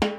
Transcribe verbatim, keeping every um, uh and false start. You